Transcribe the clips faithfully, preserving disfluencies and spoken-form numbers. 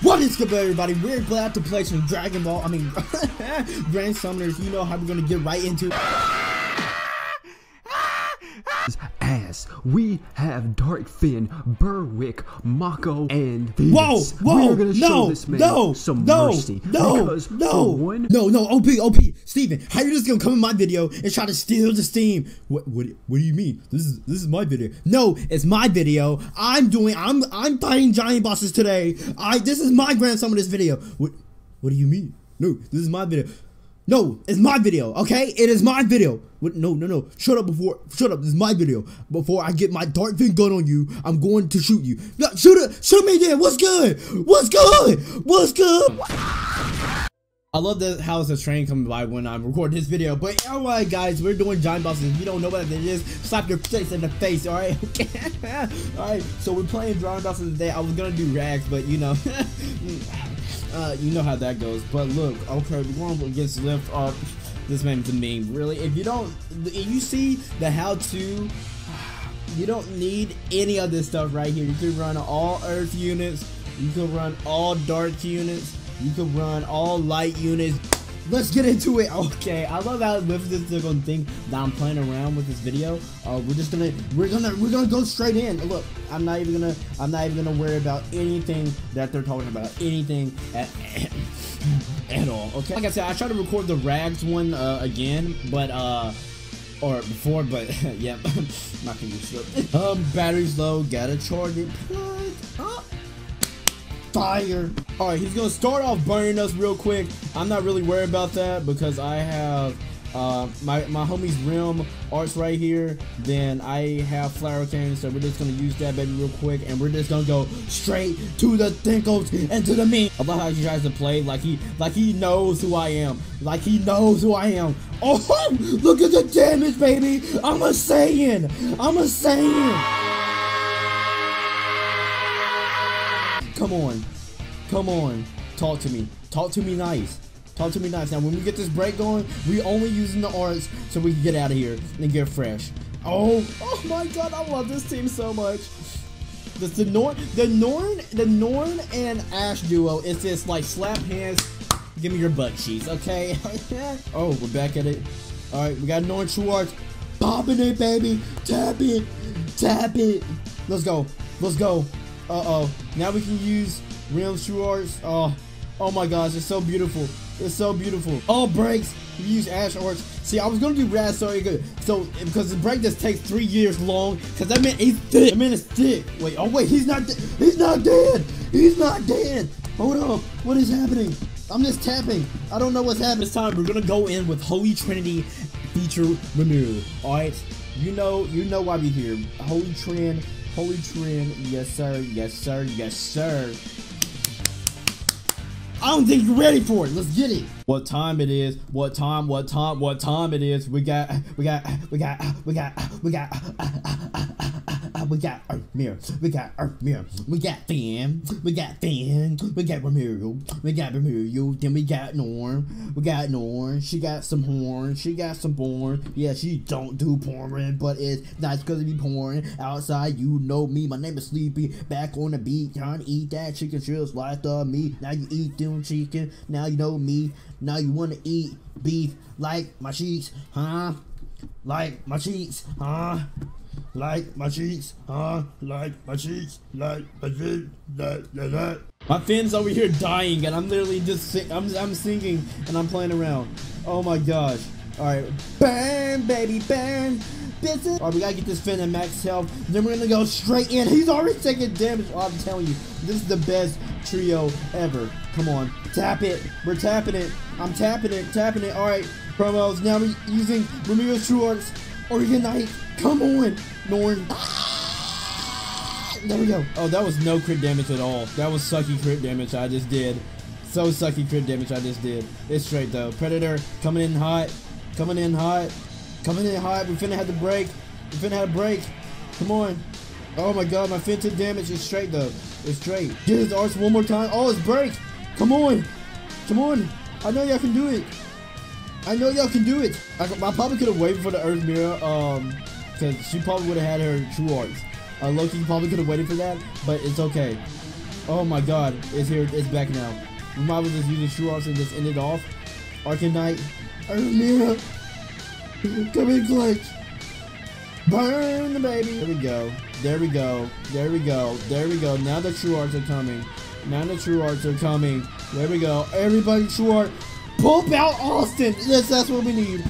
What is good, everybody? We're glad to play some Dragon Ball, I mean, Grand Summoners. You know how we're gonna get right into Ass. We have Dark Finn, Berwick, Mako, and Vince. Whoa, whoa, we are gonna no, show this man no, some no, mercy. No, because no, one no, no, O P, O P, Steven, how you just gonna come in my video and try to steal the steam? What, what, what do you mean? This is this is my video. No, it's my video. I'm doing. I'm I'm fighting giant bosses today. I this is my Grand Summoners video. What, what do you mean? No, this is my video. No, it's my video, okay? It is my video. What? No, no, no. Shut up before. Shut up. This is my video. Before I get my Dark Finn gun on you, I'm going to shoot you. No, shoot it. Shoot me again. What's good? What's good? What's good? I love that how it's a train coming by when I'm recording this video. But alright, guys, we're doing giant bosses. If you don't know what it is, slap your face in the face, alright? Alright, so we're playing giant bosses today. I was gonna do rags, but you know. Uh, you know how that goes, but look, okay, we're going against Lift Up. This man's a meme, really. If you don't, if you see the how-to, you don't need any of this stuff right here. You can run all Earth units, you can run all Dark units, you can run all Light units. Let's get into it. Okay, I love how Lift Up is gonna think that I'm playing around with this video. Uh, we're just gonna, we're gonna, we're gonna go straight in. Look, I'm not even gonna, I'm not even gonna worry about anything that they're talking about, anything at, at all. Okay, like I said, I tried to record the rags one uh, again, but uh, or before, but yeah, my computer's slipped. Um, battery's low, gotta charge it. Plug up. Fire. All right, he's gonna start off burning us real quick. I'm not really worried about that because I have uh, my, my homie's Rim Arts right here. Then I have Flower Cannon, so we're just gonna use that baby real quick, and we're just gonna go straight to the thinkles and to the mean. I love how he tries to play like he like he knows who I am, like he knows who I am. Oh, look at the damage, baby! I'm a Saiyan. I'm a Saiyan. Come on, come on, talk to me, talk to me nice, talk to me nice. Now when we get this break going, we only using the arts so we can get out of here and get fresh. Oh, oh my god, I love this team so much. This the Norn, the Norn, the Norn and Ashe duo is this like slap hands, give me your butt cheeks, okay? Oh, we're back at it. All right, we got Norn True Arts, popping it baby, tap it, tap it. Let's go, let's go. Uh-oh, now we can use Realm's True Arts. Oh, oh my gosh, it's so beautiful. It's so beautiful. All breaks, we use Ashe Arts. See, I was gonna do Rad Sorry Good. So, because the break just takes three years long, because that man is thick. That man is thick. Wait, oh wait, he's not, he's not dead. He's not dead. Hold up, what is happening? I'm just tapping. I don't know what's happening. This time, we're gonna go in with Holy Trinity feature Renew. All right, you know, you know why we here. Holy Trin. Holy Trin, yes sir, yes sir, yes sir. I don't think you're ready for it. Let's get it. What time it is? What time? What time? What time it is? We got, we got, we got, we got, we got, we got Earth Mirror. We got Earth Mirror. We got Finn. We got Finn. We got Remurial. We got Remurial. Then we got Norm. We got Norm. She got some horns. She got some porn. Yeah, she don't do porn, but it's nice because it be porn. Outside, you know me. My name is Sleepy. Back on the beat. Time to eat that chicken. Shills like the meat. Now you eat them chicken. Now you know me. Now you wanna eat beef like my cheeks, huh? Like my cheeks, huh? Like my cheeks, huh? Like my cheeks, like my cheeks, like that. My Finn's over here dying, and I'm literally just sing I'm I'm singing and I'm playing around. Oh my gosh! All right, bam, baby, bam. All right, we gotta get this Finn at max health. Then we're gonna go straight in. He's already taking damage. Oh, I'm telling you, this is the best trio ever. Come on, tap it. We're tapping it. I'm tapping it, tapping it. All right, promos. Now we're using Remurio's True Arts or Unite. Come on, Norn. There we go. Oh, that was no crit damage at all. That was sucky crit damage I just did. So sucky crit damage I just did. It's straight though. Predator coming in hot. Coming in hot. Coming in hot, we finna have to break. We finna have to break. Come on. Oh my god, my Finn took damage. It's straight though. It's straight. Get his arts one more time. Oh, it's break. Come on. Come on. I know y'all can do it. I know y'all can do it. I, I probably could have waited for the Earth Mirror, um, because she probably would have had her true arts. Uh, Loki probably could have waited for that, but it's okay. Oh my god, it's here, it's back now. We might as well just use the true arts and just end it off. Arcanite, Armira, come in clutch. Burn the baby. There we go, there we go, there we go, there we go. Now the true arts are coming. Now the true arts are coming. There we go, everybody true art. Pump out Austin, yes, that's what we need.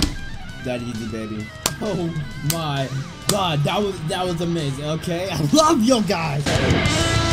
That easy, baby. Oh my god, that was, that was amazing, okay? I love you guys.